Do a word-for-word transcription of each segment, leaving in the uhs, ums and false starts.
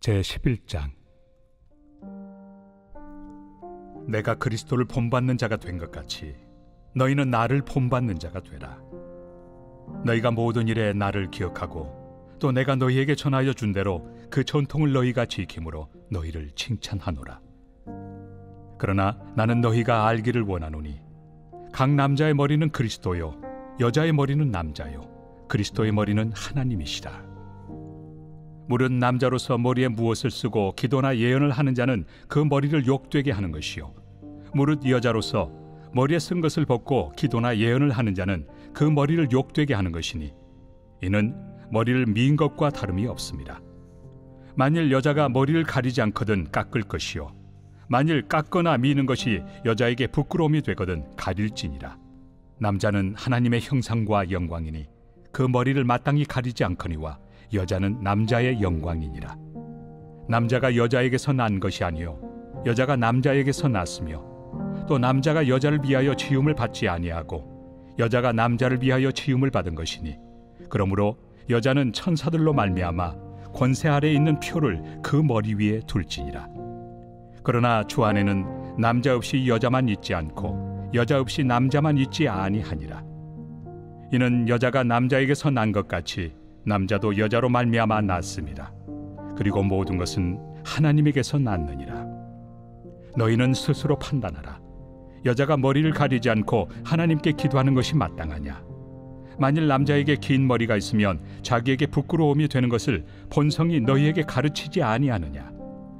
제십일 장 내가 그리스도를 본받는 자가 된 것 같이 너희는 나를 본받는 자가 되라. 너희가 모든 일에 나를 기억하고 또 내가 너희에게 전하여 준 대로 그 전통을 너희가 지킴으로 너희를 칭찬하노라. 그러나 나는 너희가 알기를 원하노니 각 남자의 머리는 그리스도요 여자의 머리는 남자요 그리스도의 머리는 하나님이시라. 물은 남자로서 머리에 무엇을 쓰고 기도나 예언을 하는 자는 그 머리를 욕되게 하는 것이요, 무릇 여자로서 머리에 쓴 것을 벗고 기도나 예언을 하는 자는 그 머리를 욕되게 하는 것이니 이는 머리를 민 것과 다름이 없습니다. 만일 여자가 머리를 가리지 않거든 깎을 것이요, 만일 깎거나 미는 것이 여자에게 부끄러움이 되거든 가릴지니라. 남자는 하나님의 형상과 영광이니 그 머리를 마땅히 가리지 않거니와 여자는 남자의 영광이니라. 남자가 여자에게서 난 것이 아니요 여자가 남자에게서 났으며, 또 남자가 여자를 비하여 지음을 받지 아니하고 여자가 남자를 비하여 지음을 받은 것이니, 그러므로 여자는 천사들로 말미암아 권세 아래에 있는 표를 그 머리 위에 둘지니라. 그러나 주 안에는 남자 없이 여자만 있지 않고 여자 없이 남자만 있지 아니하니라. 이는 여자가 남자에게서 난 것 같이 남자도 여자로 말미암아 났습니다. 그리고 모든 것은 하나님에게서 났느니라. 너희는 스스로 판단하라. 여자가 머리를 가리지 않고 하나님께 기도하는 것이 마땅하냐? 만일 남자에게 긴 머리가 있으면 자기에게 부끄러움이 되는 것을 본성이 너희에게 가르치지 아니하느냐?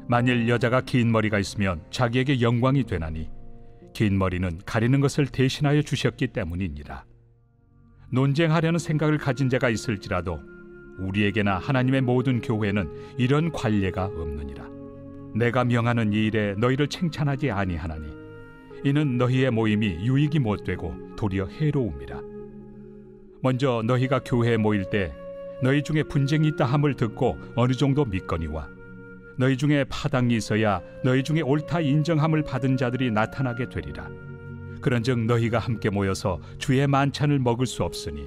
만일 여자가 긴 머리가 있으면 자기에게 영광이 되나니 긴 머리는 가리는 것을 대신하여 주셨기 때문이니라. 논쟁하려는 생각을 가진 자가 있을지라도 우리에게나 하나님의 모든 교회는 이런 관례가 없느니라. 내가 명하는 이 일에 너희를 칭찬하지 아니하나니 이는 너희의 모임이 유익이 못되고 도리어 해로움이라. 먼저 너희가 교회에 모일 때 너희 중에 분쟁이 있다 함을 듣고 어느 정도 믿거니와, 너희 중에 파당이 있어야 너희 중에 옳다 인정함을 받은 자들이 나타나게 되리라. 그런즉 너희가 함께 모여서 주의 만찬을 먹을 수 없으니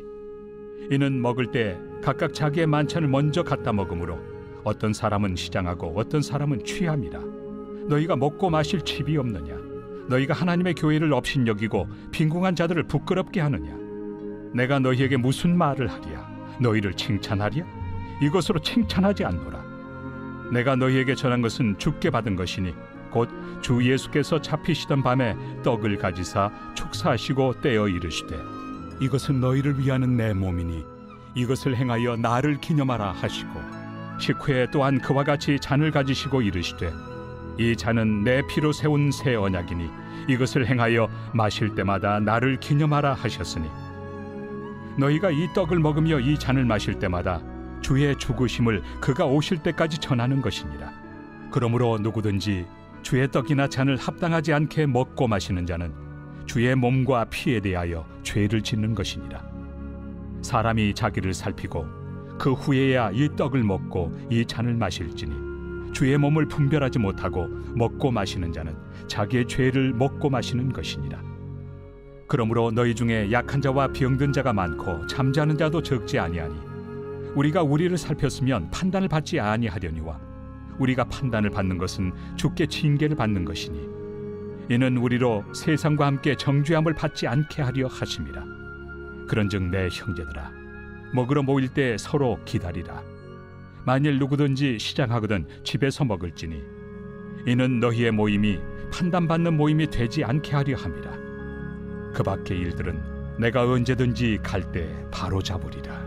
이는 먹을 때 각각 자기의 만찬을 먼저 갖다 먹으므로 어떤 사람은 시장하고 어떤 사람은 취함이라. 너희가 먹고 마실 집이 없느냐? 너희가 하나님의 교회를 업신여기고 빈궁한 자들을 부끄럽게 하느냐? 내가 너희에게 무슨 말을 하랴? 너희를 칭찬하랴? 이것으로 칭찬하지 않노라. 내가 너희에게 전한 것은 주께 받은 것이니 곧 주 예수께서 잡히시던 밤에 떡을 가지사 축사하시고 떼어 이르시되 이것은 너희를 위하는 내 몸이니 이것을 행하여 나를 기념하라 하시고, 식후에 또한 그와 같이 잔을 가지시고 이르시되 이 잔은 내 피로 세운 새 언약이니 이것을 행하여 마실 때마다 나를 기념하라 하셨으니, 너희가 이 떡을 먹으며 이 잔을 마실 때마다 주의 죽으심을 그가 오실 때까지 전하는 것이니라. 그러므로 누구든지 주의 떡이나 잔을 합당하지 않게 먹고 마시는 자는 주의 몸과 피에 대하여 죄를 짓는 것이니라. 사람이 자기를 살피고 그 후에야 이 떡을 먹고 이 잔을 마실지니 주의 몸을 분별하지 못하고 먹고 마시는 자는 자기의 죄를 먹고 마시는 것이니라. 그러므로 너희 중에 약한 자와 병든 자가 많고 잠자는 자도 적지 아니하니 우리가 우리를 살폈으면 판단을 받지 아니하려니와, 우리가 판단을 받는 것은 주께 징계를 받는 것이니 이는 우리로 세상과 함께 정죄함을 받지 않게 하려 하심이라. 그런즉 내 형제들아, 먹으러 모일 때 서로 기다리라. 만일 누구든지 시장하거든 집에서 먹을지니 이는 너희의 모임이 판단받는 모임이 되지 않게 하려 함이라. 그 밖의 일들은 내가 언제든지 갈 때 바로 잡으리라.